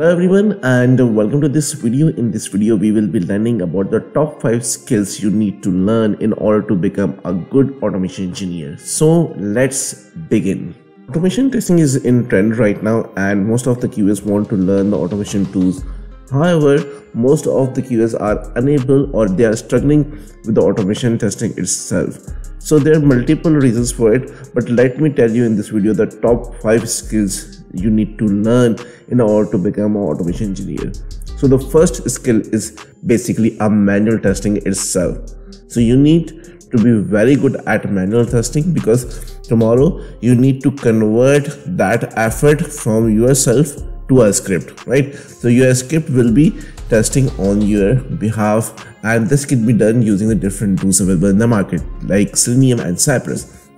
Hello everyone and welcome to this video. In this video we will be learning about the top 5 skills you need to learn in order to become a good automation engineer. So let's begin. Automation testing is in trend right now and most of the QAs want to learn the automation tools. However, most of the QAs are unable or they are struggling with the automation testing itself. So there are multiple reasons for it, but let me tell you in this video the top 5 skills you need to learn in order to become an automation engineer. So the first skill is basically a manual testing itself. So you need to be very good at manual testing because tomorrow you need to convert that effort from yourself to a script, right? So your script will be testing on your behalf, and this can be done using the different tools available in the market like Selenium and Cypress.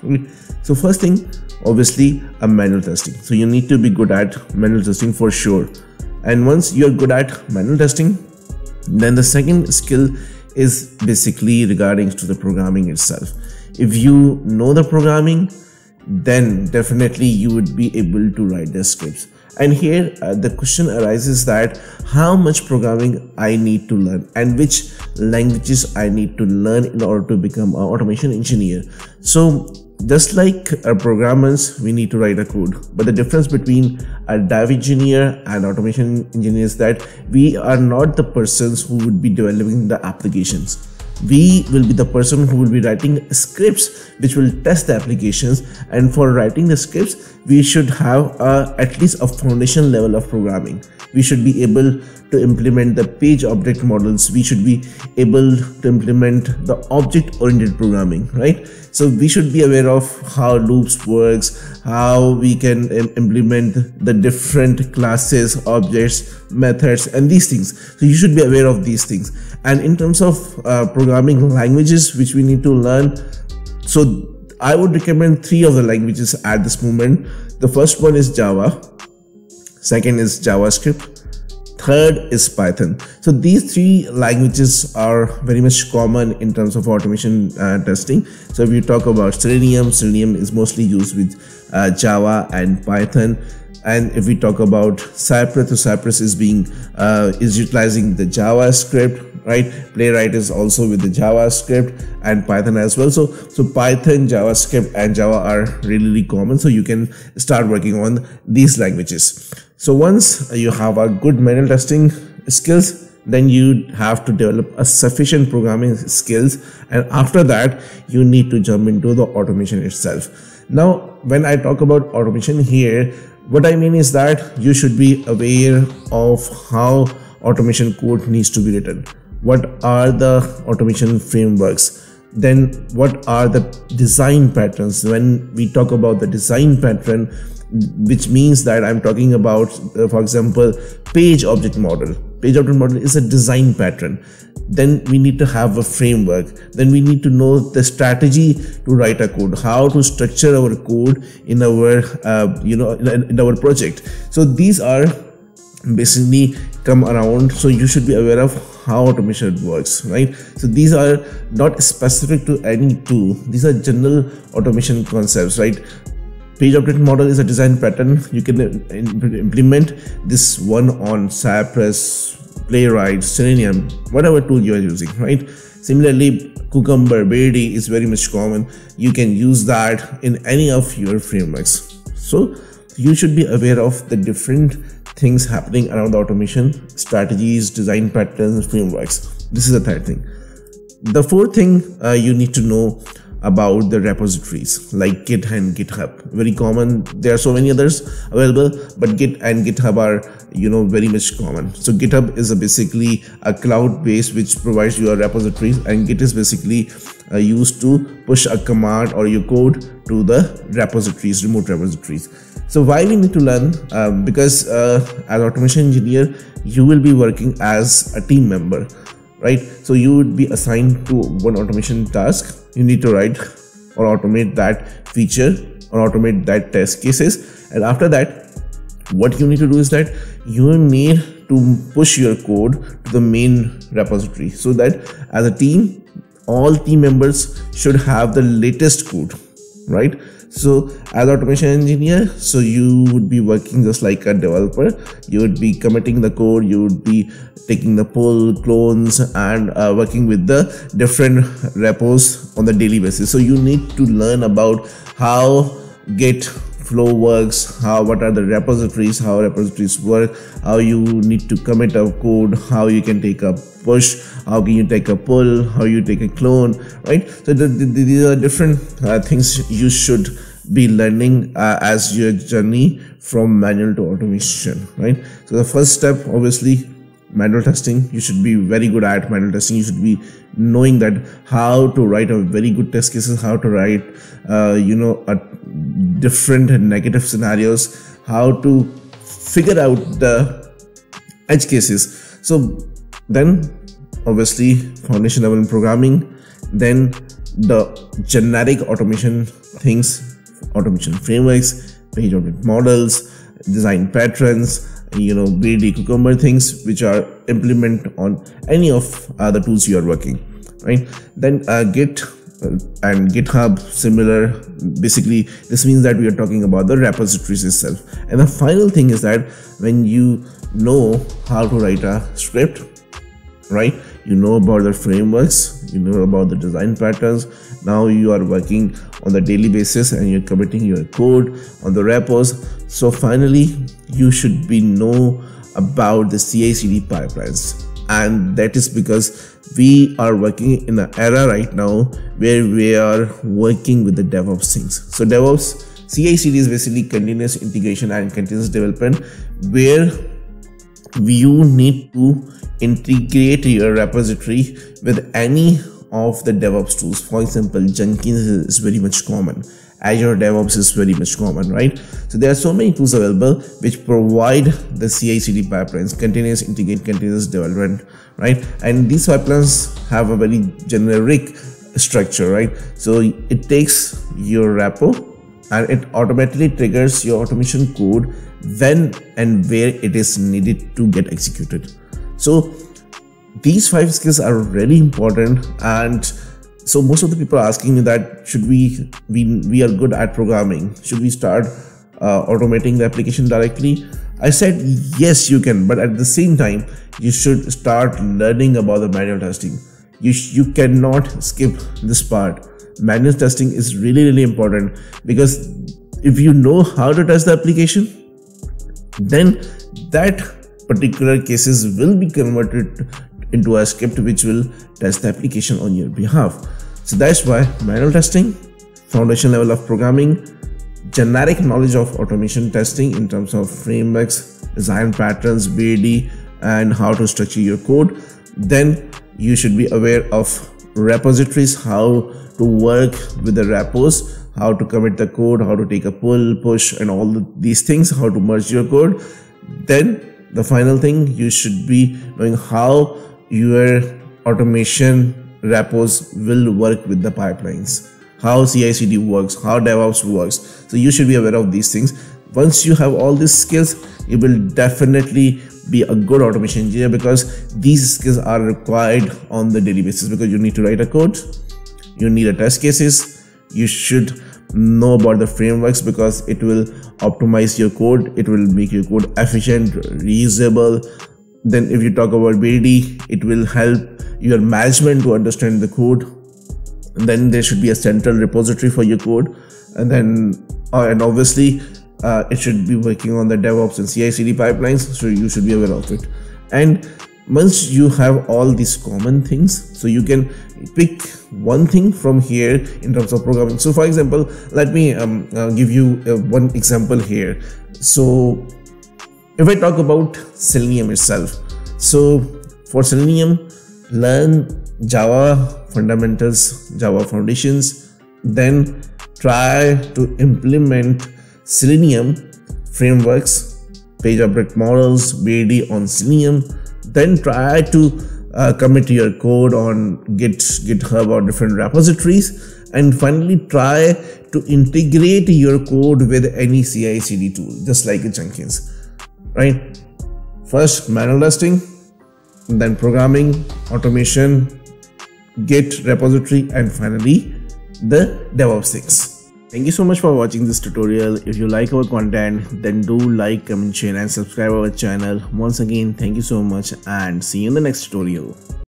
So first thing, obviously, a manual testing. So you need to be good at manual testing for sure. And once you're good at manual testing, then the second skill is basically regarding to the programming itself. If you know the programming, then definitely you would be able to write the scripts. And here the question arises that how much programming I need to learn and which languages I need to learn in order to become an automation engineer. So just like our programmers, we need to write a code, but the difference between a dev engineer and automation engineer is that we are not the persons who would be developing the applications. We will be the person who will be writing scripts which will test the applications, and for writing the scripts we should have at least a foundation level of programming. We should be able to implement the page object models, we should be able to implement the object oriented programming, right? So we should be aware of how loops works, how we can implement the different classes, objects, methods and these things. So you should be aware of these things. And in terms of programming languages which we need to learn, so I would recommend 3 of the languages at this moment. The first one is Java, second is JavaScript, third is Python. So these 3 languages are very much common in terms of automation testing. So if you talk about Selenium, Selenium is mostly used with Java and Python. And if we talk about Cypress, so Cypress is utilizing the JavaScript, right? Playwright is also with the JavaScript and Python as well. So Python, JavaScript and Java are really common. So you can start working on these languages. So once you have a good manual testing skills, then you have to develop a sufficient programming skills, and after that you need to jump into the automation itself. Now when I talk about automation here, what I mean is that you should be aware of how automation code needs to be written, what are the automation frameworks, then what are the design patterns. When we talk about the design pattern, which means that I'm talking about, for example, page object model. Page object model is a design pattern. Then we need to have a framework. Then we need to know the strategy to write a code, how to structure our code in our, in our project. So these are basically come around. So you should be aware of how automation works, right? So these are not specific to any tool. These are general automation concepts, right? Page object model is a design pattern. You can implement this one on Cypress, Playwright, Selenium, whatever tool you are using, right? Similarly, Cucumber, BDD is very much common. You can use that in any of your frameworks. So you should be aware of the different things happening around the automation, strategies, design patterns, frameworks. This is the third thing. The fourth thing you need to know about the repositories like Git and GitHub, very common. There are so many others available, but Git and GitHub are, very much common. So GitHub is basically a cloud base which provides you a repository, and Git is basically used to push a command or your code to the repositories, remote repositories. So why we need to learn? Because as automation engineer, you will be working as a team member, right? So you would be assigned to one automation task. You need to write or automate that feature or automate that test cases, and after that what you need to do is that you need to push your code to the main repository, so that as a team all team members should have the latest code, right? So as automation engineer, so you would be working just like a developer. You would be committing the code, you would be taking the pull clones and working with the different repos on the daily basis. So you need to learn about how Git flow works, what are the repositories, how repositories work, how you need to commit a code, how you can take a push, how can you take a pull, how you take a clone, right? So these are different things you should be learning as your journey from manual to automation, right? So the first step, obviously, manual testing. You should be very good at manual testing. You should be knowing that how to write a very good test cases, how to write different negative scenarios, how to figure out the edge cases. So then obviously foundation level programming, then the generic automation things, automation frameworks, page object models, design patterns, BDD, Cucumber things which are implement on any of the tools you are working, right? Then Git and GitHub, similar. Basically this means that we are talking about the repositories itself. And the final thing is that when you know how to write a script, right, you know about the frameworks, you know about the design patterns, now you are working on the daily basis and you're committing your code on the repos. So finally you should be know about the CI/CD pipelines, and that is because we are working in an era right now where we are working with the DevOps things. So DevOps, CI/CD is basically continuous integration and continuous development, where you need to integrate your repository with any of the DevOps tools. For example, Jenkins is very much common. Azure DevOps is very much common, right? So there are so many tools available which provide the CI/CD pipelines, continuous integrate, continuous development, right? And these pipelines have a very generic structure, right? So it takes your repo and it automatically triggers your automation code when and where it is needed to get executed. So these 5 skills are really important. And so most of the people are asking me that should we are good at programming, should we start automating the application directly? I said yes, you can, but at the same time you should start learning about the manual testing. You cannot skip this part. Manual testing is really important, because if you know how to test the application, then that particular cases will be converted into a script which will test the application on your behalf. So that's why manual testing, foundation level of programming, generic knowledge of automation testing in terms of frameworks, design patterns, BDD, and how to structure your code. Then you should be aware of repositories, how to work with the repos, how to commit the code, how to take a pull, push, and all these things, how to merge your code. Then the final thing, you should be knowing how your automation repos will work with the pipelines, how CI/CD works, how DevOps works. So you should be aware of these things. Once you have all these skills, you will definitely be a good automation engineer, because these skills are required on the daily basis, because you need to write a code, you need a test cases, you should know about the frameworks, because it will optimize your code, it will make your code efficient, reusable. Then if you talk about BDD, it will help your management to understand the code. And then there should be a central repository for your code, and then and obviously it should be working on the DevOps and CI/CD pipelines, so you should be aware of it. And once you have all these common things, so you can pick one thing from here in terms of programming. So for example, let me give you one example here. So if I talk about Selenium itself, so for Selenium, learn Java fundamentals, Java foundations, then try to implement Selenium frameworks, page object models, BDD on Selenium. Then try to commit your code on Git, GitHub, or different repositories. And finally, try to integrate your code with any CI/CD tool, just like Jenkins, right? First, manual testing, then programming, automation, Git repository, and finally, the DevOps things. Thank you so much for watching this tutorial. If you like our content, then do like, comment, share and subscribe our channel. Once again, thank you so much and see you in the next tutorial.